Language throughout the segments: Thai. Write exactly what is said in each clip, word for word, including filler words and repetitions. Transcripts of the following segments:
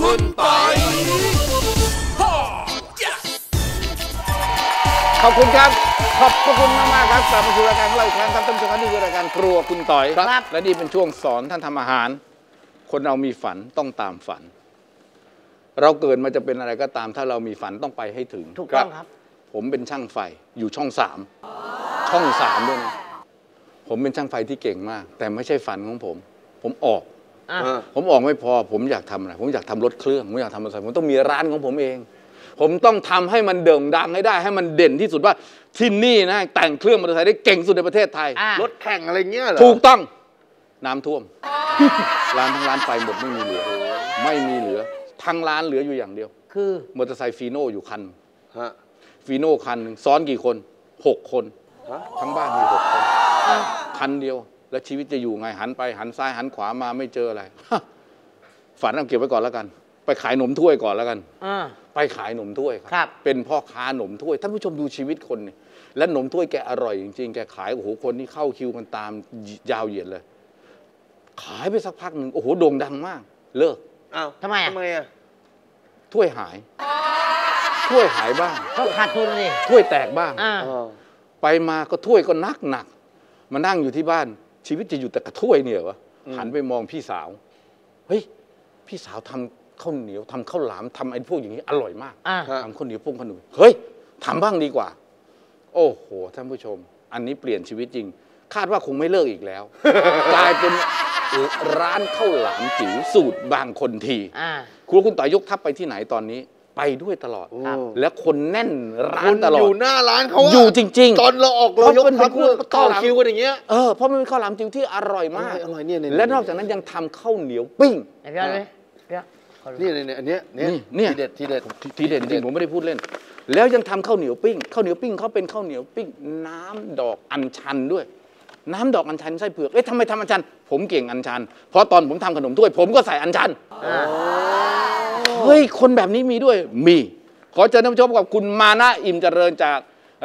คุณไปขอบคุณครับขอบคุณมากมากครับกลับมาสู่รายการของเราอีกครั้งครับท่านผู้ชมครับนี่คือรายการครัวคุณต่อยครับและนี่เป็นช่วงสอนท่านทำอาหารคนเรามีฝันต้องตามฝันเราเกิดมาจะเป็นอะไรก็ตามถ้าเรามีฝันต้องไปให้ถึงถูกต้องครับผมเป็นช่างไฟอยู่ช่องสามช่องสามด้วยนะผมเป็นช่างไฟที่เก่งมากแต่ไม่ใช่ฝันของผมผมออกผมออกไม่พอผมอยากทำอะไรผมอยากทำรถเครื่องผมอยากทำอะไรผมต้องมีร้านของผมเองผมต้องทำให้มันเด่งดังให้ได้ให้มันเด่นที่สุดว่าที่นี่นะแต่งเครื่องมอเตอร์ไซค์ได้เก่งสุดในประเทศไทยรถแข่งอะไรเงี้ยเหรอถูกต้องน้ำท่วมร้านทั้งร้านไปหมดไม่มีเหลือไม่มีเหลือทั้งร้านเหลืออยู่อย่างเดียวคือมอเตอร์ไซค์ฟีโน่อยู่คันฟีโน่คันหนึ่งซ้อนกี่คนหกคนทั้งบ้านมีหกคนคันเดียวแล้วชีวิตจะอยู่ไงหันไปหันซ้ายหันขวามาไม่เจออะไรฝันเอาเก็บไว้ก่อนแล้วกันไปขายหนมถ้วยก่อนแล้วกันอไปขายหนมถ้วยครับเป็นพ่อค้าหนมถ้วยท่านผู้ชมดูชีวิตคนเนี่ยและหนมถ้วยแกอร่อยจริงๆแกขายโอ้โหคนที่เข้าคิวกันตามยาวเหยียดเลยขายไปสักพักหนึ่งโอ้โหโด่งดังมากเลิกอ้าวทำไมอ่ะทำไมอ่ะถ้วยหายถ้วยหายบ้างเขาขาดทุนเลยถ้วยแตกบ้างไปมาก็ถ้วยก็นักหนักมานั่งอยู่ที่บ้านชีวิตจะอยู่แต่กระถ้วยเนี่ยวะหันไปมองพี่สาวเฮ้ยพี่สาวทำข้าวเหนียวทำข้าวหลามทำไอ้พวกอย่างนี้อร่อยมากทำข้าวเหนียวพวกขนุนเฮ้ยทำบ้างดีกว่าโอ้โหท่านผู้ชมอันนี้เปลี่ยนชีวิตจริงคาดว่าคงไม่เลิกอีกแล้วกลายเป็นร้านข้าวหลามจิ๋วสูตรบางคนทีครัวคุณต่อยยกทัพไปที่ไหนตอนนี้ไปด้วยตลอดและคนแน่นร้านตลอดอยู่หน้าร้านเขาอยู่จริงๆตอนเราออกเรายกทัพต่อคิวกันอย่างเงี้ยเออเพราะมันเป็นข้าวหลามจิ๋วที่อร่อยมากอร่อยเนี่ยและนอกจากนั้นยังทำข้าวเหนียวปิ้งนี่เลยเนี่ยอันเนี้ยเนี่ยทีเด็ดทีเด็ดทีเด็ดจริงผมไม่ได้พูดเล่นแล้วยังทำข้าวเหนียวปิ้งข้าวเหนียวปิ้งเขาเป็นข้าวเหนียวปิ้งน้ำดอกอัญชันด้วยน้ำดอกอัญชันไส้เผือกเอ๊ะทำไมทำอัญชันผมเก่งอัญชันเพราะตอนผมทำขนมถ้วยผมก็ใส่อัญชันเฮ้ยคนแบบนี้มีด้วยมีขอเชิญท่านผู้ชมกับคุณมานะอิ่มเจริญจาก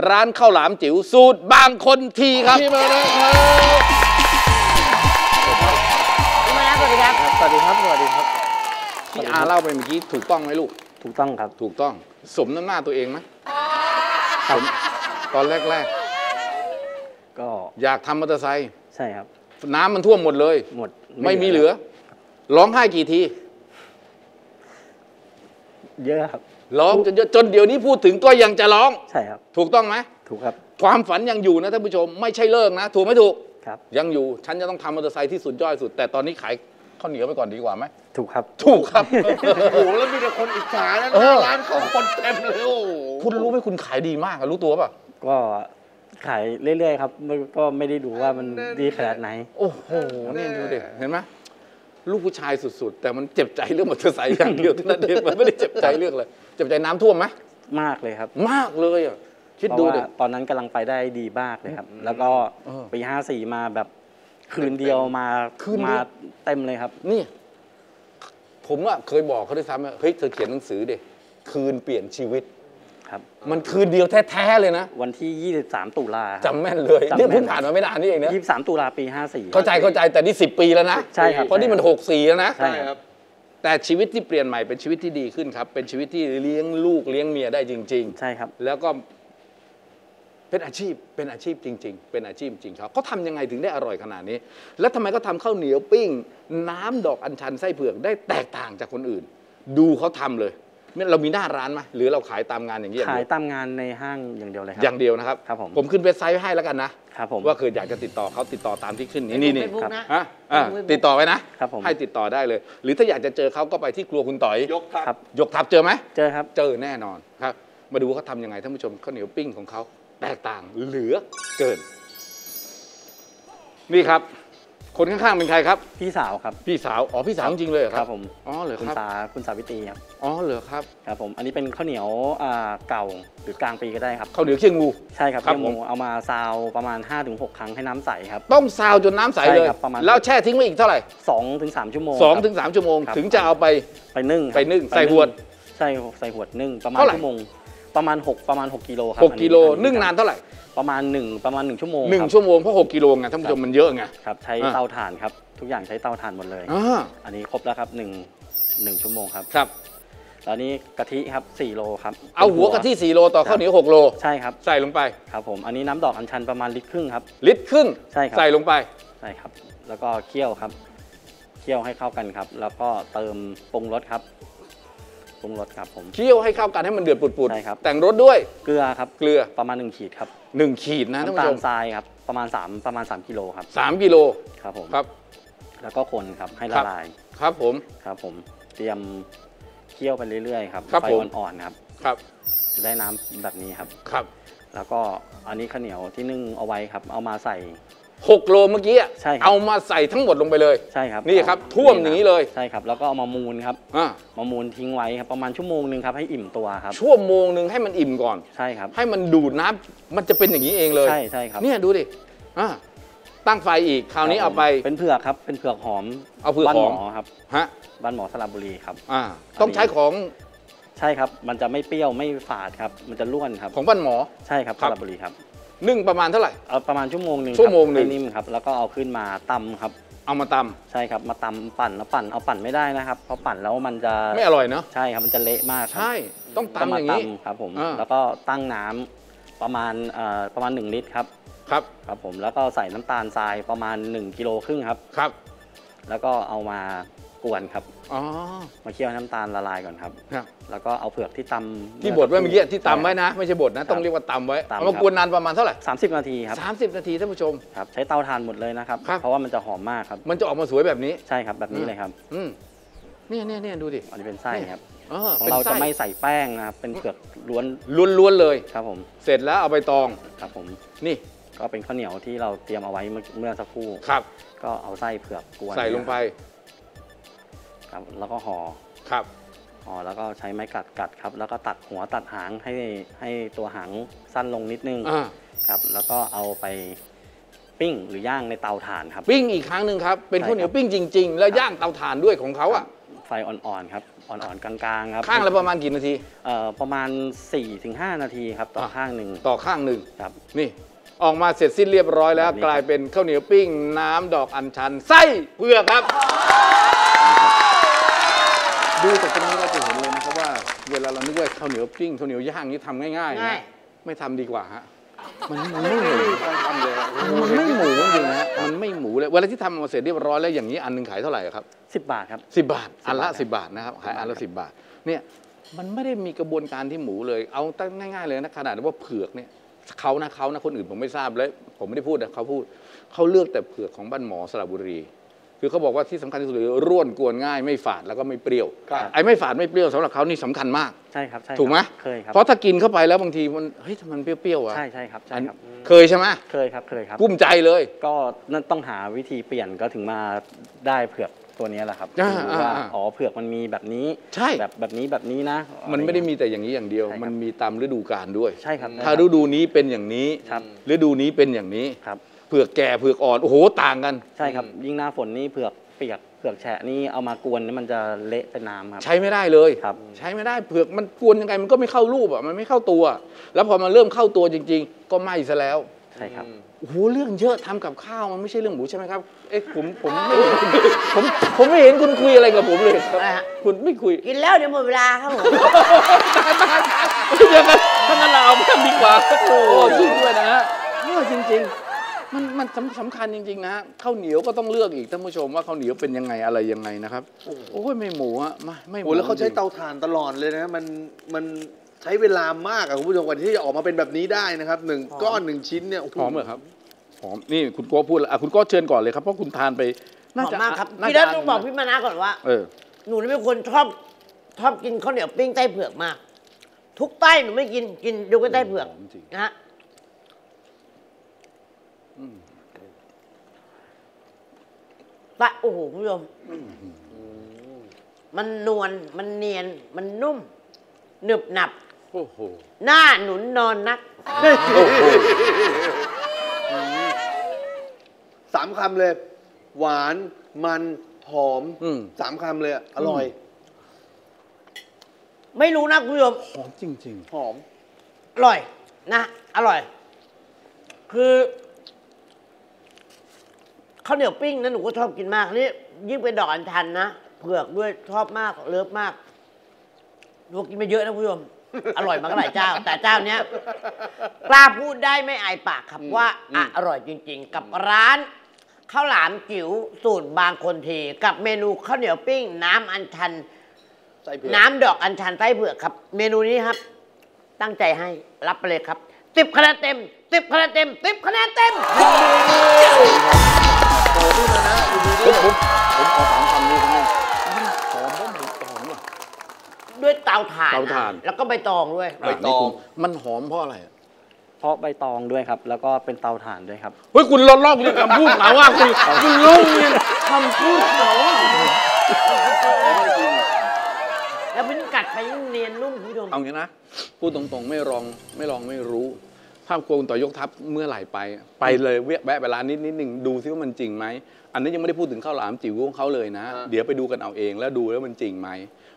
ร้านข้าวหลามจิ๋วสูตรบางคนทีครับพี่มานะครับพี่มานะสวัสดีครับสวัสดีครับสวัสดีครับที่อาเล่าไปเมื่อกี้ถูกต้องไหมลูกถูกต้องครับถูกต้องสมน้ำหน้าตัวเองไหมครับตอนแรกๆก็อยากทำมอเตอร์ไซค์ใช่ครับน้ำมันท่วมหมดเลยหมดไม่มีเหลือร้องไห้กี่ทีเยอะครับร้องจนจนเดี๋ยวนี้พูดถึงก็ยังจะร้องใช่ครับถูกต้องไหมถูกครับความฝันยังอยู่นะท่านผู้ชมไม่ใช่เลิกนะถูกไม่ถูกครับยังอยู่ฉันจะต้องทำมอเตอร์ไซค์ที่สุดยอดสุดแต่ตอนนี้ขายข้าวเหนียวไปก่อนดีกว่าไหมถูกครับถูกครับโอ้โหแล้วมีแต่คนอิจฉานะร้านเขาคนเต็มเลยโอ้คุณรู้ไหมคุณขายดีมากรู้ตัวป่ะก็ขายเรื่อยๆครับก็ไม่ได้ดูว่ามันดีขนาดไหนโอ้โหนี่ดูเด็กเห็นไหมลูกผู้ชายสุดๆแต่มันเจ็บใจเรื่องมอเตอร์ไซค์อย่างเดียวเท่านั้นเองมันไม่ได้เจ็บใจเรื่องอะไรเจ็บใจน้ำท่วมไหมมากเลยครับมากเลยอ่ะคิดดูดิตอนนั้นกำลังไปได้ดีมากเลยครับแล้วก็ปีห้าสี่มาแบบคืนเดียวมาคืนมาเต็มเลยครับนี่ผมอ่ะเคยบอกเขาด้วยซ้ำว่าเฮ้ยเธอเขียนหนังสือดิคืนเปลี่ยนชีวิตครับมันคืนเดียวแท้ๆเลยนะวันที่ยี่สิบสามตุลาจำแม่นเลยนี่เพิ่งผ่านมาไม่นานนี่เองนะยี่สิบสามตุลาปีห้าสี่เข้าใจเข้าใจแต่นี่สิบปีแล้วนะใช่ครับเพราะนี่มันหกสี่แล้วนะใช่ครับแต่ชีวิตที่เปลี่ยนใหม่เป็นชีวิตที่ดีขึ้นครับเป็นชีวิตที่เลี้ยงลูกเลี้ยงเมียได้จริงๆใช่ครับแล้วก็เป็นอาชีพเป็นอาชีพจริงๆเป็นอาชีพจริงครับเขาทำยังไงถึงได้อร่อยขนาดนี้แล้วทำไมเขาทำข้าวเหนียวปิ้งน้ำดอกอัญชันไส้เผือกได้แตกต่างจากคนอื่นดูเขาทำเลยเรามีหน้าร้านไหมหรือเราขายตามงานอย่างนี้ขายตามงานในห้างอย่างเดียวเลยครับอย่างเดียวนะครับครับผมผมขึ้นเว็บไซต์ให้แล้วกันนะครับผมว่าคืออยากจะติดต่อเขาติดต่อตามที่ขึ้นนี้นี่นี่ครับติดต่อไว้นะครับผมให้ติดต่อได้เลยหรือถ้าอยากจะเจอเขาก็ไปที่ครัวคุณต่อยยกทัพยกทัพเจอไหมเจอครับเจอแน่นอนครับมาดูว่าเขาทำยังไงท่านผู้ชมข้าวเหนียวปิ้งของเขาแตกต่างเหลือเกินนี่ครับคนข้างๆเป็นใครครับพี่สาวครับพี่สาวอ๋อพี่สาวจริงเลยครับผมอ๋อเหรอครับคุณสาคุณสาวิตรีครับอ๋อเหรอครับครับผมอันนี้เป็นข้าวเหนียวเก่าหรือกลางปีก็ได้ครับข้าวเหนียวเขี้ยงูใช่ครับเขี้ยงูเอามาซาวประมาณ ห้าถึงหก ครั้งให้น้ำใสครับต้องซาวจนน้ำใสเลยแล้วแช่ทิ้งไว้อีกเท่าไหร่ สองถึงสาม ชั่วโมง สองถึงสาม ชั่วโมงถึงจะเอาไปไปนึ่งไปนึ่งใส่หวดใส่ใส่หวดนึ่งประมาณชั่วโมงประมาณหกประมาณหกกิโลครับหกกิโลนึ่งนานเท่าไหร่ประมาณหนึ่งประมาณหนึ่งชั่วโมงหนึ่งชั่วโมงเพราะหกกิโลไงท่านผู้ชมมันเยอะไงครับใช้เตาถ่านครับทุกอย่างใช้เตาถ่านหมดเลยอันนี้ครบแล้วครับหนึ่ง หนึ่งชั่วโมงครับครับตอนนี้กะทิครับสี่โลครับเอาหัวกะทิสี่โลต่อข้าวเหนียวหกโลใช่ครับใส่ลงไปครับผมอันนี้น้ำดอกอัญชันประมาณลิตรครึ่งครับลิตรครึ่งใช่ครับใส่ลงไปใช่ครับแล้วก็เคี่ยวครับเคี่ยวให้เข้ากันครับแล้วก็เติมปรุงรสครับปรุงรสครับผมเคี่ยวให้เข้ากันให้มันเดือดปุดๆใช่ครับแต่งรสด้วยเกลือครับเกลือประมาณหนึ่งขีดครับหนึ่งขีดนะน้ำตาลทรายครับประมาณสามประมาณสามกิโลครับสามกิโลครับผมครับแล้วก็คนครับให้ละลายครับผมครับผมเตรียมเคี่ยวไปเรื่อยๆครับไฟอ่อนๆครับครับได้น้ำแบบนี้ครับครับแล้วก็อันนี้ข้าวเหนียวที่นึ่งเอาไว้ครับเอามาใส่หกโลเมื่อกี้ใช่เอามาใส่ทั้งหมดลงไปเลยใช่ครับนี่ครับท่วมอย่างนี้เลยใช่ครับแล้วก็เอามามูนครับมามูนทิ้งไว้ครับประมาณชั่วโมงหนึ่งครับให้อิ่มตัวครับชั่วโมงหนึ่งให้มันอิ่มก่อนใช่ครับให้มันดูดน้ำมันจะเป็นอย่างนี้เองเลยใช่ใช่ครับเนี่ยดูดิอ่าตั้งไฟอีกคราวนี้เอาไปเป็นเผือกครับเป็นเผือกหอมเอาเผือกบ้านหมอครับฮะบ้านหมอสระบุรีครับอ่าต้องใช้ของใช่ครับมันจะไม่เปรี้ยวไม่ฝาดครับมันจะร่วนครับของบ้านหมอใช่ครับสระบุรีครับนึ่งประมาณเท่าไหร่เอาประมาณชั่วโมงหนึ่งชั่วโมงหนึ่งนิ่มครับแล้วก็เอาขึ้นมาตำครับเอามาตำใช่ครับมาตำปั่นแล้วปั่นเอาปั่นไม่ได้นะครับเพราะปั่นแล้วมันจะไม่อร่อยเนาะใช่ครับมันจะเละมากใช่ต้องตำอย่างนี้ครับผมแล้วก็ตั้งน้ำประมาณประมาณหนึ่งลิตรครับครับครับผมแล้วก็ใส่น้ำตาลทรายประมาณหนึ่งกิโลครึ่งครับครับแล้วก็เอามากวนครับอ๋อมาเคี่ยวน้ำตาลละลายก่อนครับครับแล้วก็เอาเผือกที่ตำที่บดไว้เมื่อกี้ที่ตำไว้นะไม่ใช่บดนะต้องเรียกว่าตำไว้เอามากวนนานประมาณเท่าไหร่สามสิบนาทีครับสามสิบนาทีท่านผู้ชมครับใช้เตาถ่านหมดเลยนะครับเพราะว่ามันจะหอมมากครับมันจะออกมาสวยแบบนี้ใช่ครับแบบนี้เลยครับอืมเนี่ยเนี่ยเนี่ยดูดิอันนี้เป็นไส้ครับของเราจะไม่ใส่แป้งนะครับเป็นเผือกล้วนล้วนๆเลยครับผมเสร็จแล้วเอาใบตองครับผมนี่ก็เป็นข้าวเหนียวที่เราเตรียมเอาไว้เมื่อสักครู่ครับก็เอาไส้เผือกกวนใส่ลงไปครับแล้วก็ห่อครับห่อแล้วก็ใช้ไม้กัดกัดครับแล้วก็ตัดหัวตัดหางให้ให้ตัวหางสั้นลงนิดนึงครับแล้วก็เอาไปปิ้งหรือย่างในเตาถ่านครับปิ้งอีกครั้งหนึ่งครับเป็นข้าวเหนียวปิ้งจริงๆแล้วย่างเตาถ่านด้วยของเขาอ่ะไฟอ่อนๆครับอ่อนๆกลางๆครับข้างละประมาณกี่นาทีเอ่อประมาณ สี่ถึงห้า นาทีครับต่อข้างหนึ่งต่อข้างหนึ่งครับนี่ออกมาเสร็จสิ้นเรียบร้อยแล้วกลายเป็นข้าวเหนียวปิ้งน้ำดอกอัญชันไส้เผือกครับดูจากตรงนี้เราจะเห็นเลยนะครับว่าเวลาเรานึกว่าข้าวเหนียวปิ้งข้าวเหนียวย่างนี่ทำง่ายๆนะไม่ทำดีกว่าฮะมันไม่หมูมันไม่หมูจริงนะมันไม่หมูเลยเวลาที่ทำมาเสร็จเรียบร้อยแล้วอย่างนี้อันนึงขายเท่าไหร่ครับสิบบาทครับสิบบาทอันละสิบบาทนะครับขายอันละสิบบาทเนี่ยมันไม่ได้มีกระบวนการที่หมูเลยเอาตั้งง่ายๆเลยนะขนาดว่าเผือกเนี่ยเขานะเขานะคนอื่นผมไม่ทราบเลยผมไม่ได้พูดนะเขาพูดเขาเลือกแต่เผือกของบ้านหมอสระบุรีคือเขาบอกว่าที่สำคัญที่สุดเลยร่วนกวนง่ายไม่ฝาดแล้วก็ไม่เปรี้ยวไอ้ไม่ฝาดไม่เปรี้ยวสำหรับเขานี่สำคัญมากใช่ครับใช่ถูกไหมเคยครับเพราะถ้ากินเข้าไปแล้วบางทีมันเฮ้ยทำไมเปรี้ยวๆอ่ะใช่ใช่ครับใช่ครับเคยใช่ไหมเคยครับเคยครับกุ้มใจเลยก็นั่นต้องหาวิธีเปลี่ยนก็ถึงมาได้เผือกตัวนี้แหละครับว่าอ๋อเผือกมันมีแบบนี้ใช่แบบแบบนี้แบบนี้นะมันไม่ได้มีแต่อย่างนี้อย่างเดียวมันมีตามฤดูกาลด้วยใช่ครับถ้าฤดูนี้เป็นอย่างนี้ฤดูนี้เป็นอย่างนี้ครับเผือกแก่เผือกอ่อนโอ้โหต่างกันใช่ครับยิ่งหน้าฝนนี่เผือกเปียกเผือกแฉะนี่เอามากวนนี่มันจะเละเป็นน้ำครับใช้ไม่ได้เลยครับใช้ไม่ได้เผือกมันกวนยังไงมันก็ไม่เข้ารูปอ่ะมันไม่เข้าตัวแล้วพอมันเริ่มเข้าตัวจริงๆก็ไหม้ซะแล้วใช่ครับโอ้โหเรื่องเยอะทำกับข้าวมันไม่ใช่เรื่องหมูใช่ไหมครับเอ๊ะผมผมไม่ผมผมไม่เห็นคุณคุยอะไรกับผมเลยครับคุณไม่คุยกินแล้วเดี๋ยวหมดเวลาครับผมตายตายเดี๋ยวกันท่านนั่นเราเอาแม่ดีกว่าโอ้จริงด้วยนะฮะนี่จริงๆมันมันสำคัญจริงๆนะข้าวเหนียวก็ต้องเลือกอีกท่านผู้ชมว่าข้าวเหนียวเป็นยังไงอะไรยังไงนะครับโอ้ยไม่หมูอะไม่หมูแล้วเขาใช้เตาถ่านตลอดเลยนะมันมันใช้เวลามากอะคุณผู้ชมกว่าที่จะออกมาเป็นแบบนี้ได้นะครับหนึ่งก้อนหนึ่งชิ้นเนี่ยหอมเหรอครับหอมนี่คุณโก้พูดอะคุณโก้เชิญก่อนเลยครับเพราะคุณทานไปน่าจะมากครับพี่นัทต้องบอกพี่มานะก่อนว่าหนูนี่เป็นคนชอบชอบกินข้าวเหนียวปิ้งไส้เผือกมากทุกไส้หนูไม่กินกินดูก็ไส้เผือกนะฮะแต่โอ้โหคุณผู้ชมมันนวลมันเนียนมันนุ่มหนึบหนับโอ้โหหน้าหนุนนอนนักสามคำเลยหวานมันหอมสามคำเลยอร่อยไม่รู้นะคุณผู้ชมหอมจริงๆหอมอร่อยนะอร่อยคือข้าวเหนียวปิ้งนะหนูก็ชอบกินมากนี่ยิ่งเป็นดอกอัญชันนะ เผือกด้วยชอบมากเลิฟมากลูกกินไม่เยอะนะผู้ชมอร่อยมากหลายเจ้าแต่เจ้าเนี้ยกล้าพูดได้ไม่อายปากครับว่าอร่อยจริงๆกับร้านข้าวหลามจิ๋วสูตรบางคนทีกับเมนูข้าวเหนียวปิ้งน้ำอัญชันน้ำดอกอัญชันไส้เผือกครับเมนูนี้ครับตั้งใจให้รับไปเลยครับสิบคะแนนเต็มสิบคะแนนเต็มสิบคะแนนเต็มโอ้ดูนะดูดูผมขอถามคำนี้ครับหอมบ้างหอมอ่ะด้วยเตาถ่านเตาถ่านแล้วก็ใบตองด้วยใบตองมันหอมเพราะอะไรเพราะใบตองด้วยครับแล้วก็เป็นเตาถ่านด้วยครับเฮ้ยคุณลอกนี่คำพูดหนาว่าคุณคุณลอกนี่คำพูดหนาว่าแล้วมันกัดไปยิ่งเนียนนุ่มคุณผู้ชมเอางี้นะพูดตรงๆไม่ลองไม่ลองไม่รู้ถ้าโกงต่อยกทัพเมื่อไหร่ไปไปเลยแวะไปร้านนิดนิดหนึ่งดูซิว่ามันจริงไหมอันนี้ยังไม่ได้พูดถึงข้าวหลามจิ๋วของเขาเลยนะเดี๋ยวไปดูกันเอาเองแล้วดูแล้วมันจริงไหม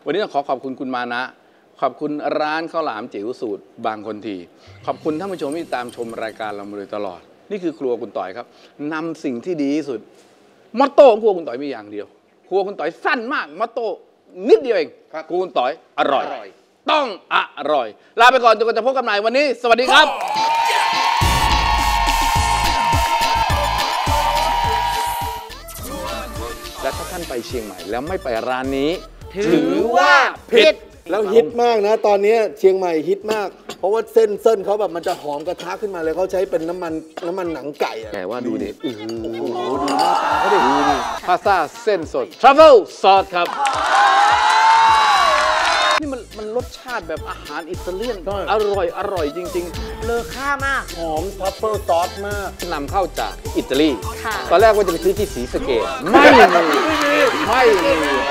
วันนี้ต้องขอขอบคุณคุณมานะขอบคุณร้านข้าวหลามจิ๋วสูตรบางคนทีขอบคุณท่านผู้ชมที่ตามชมรายการเรามาโดยตลอดนี่คือครัวคุณต่อยครับนำสิ่งที่ดีที่สุดมอตโต้ของครัวคุณต่อยมีอย่างเดียวครัวคุณต่อยสั้นมากมอตโต้นิดเดียวเองครัวคุณต่อยอร่อยต้องอร่อยลาไปก่อนจนกว่าจะพบกันใหม่วันนี้สวัสดีครับและถ้าท่านไปเชียงใหม่แล้วไม่ไปร้านนี้ถือว่าผิดแล้วฮิตมากนะตอนนี้เชียงใหม่ฮิตมากเพราะว่าเส้นเส้นเขาแบบมันจะหอมกระทะขึ้นมาเลยเขาใช้เป็นน้ำมันน้ำมันหนังไก่แต่ว่าดูดิโอ้โหดูหน้าตาเขาดิพาสต้าเส้นสดทรัฟเฟิลซอสครับนี่มันมันรสชาติแบบอาหารอิตาเลียนอร่อยอร่อยจริงๆเลอค่ามากหอมทรัฟเฟิลซอสมากนำเข้าจากอิตาลีตอนแรกว่าจะไปซื้อที่ศรีสะเกษไม่มีไม่มี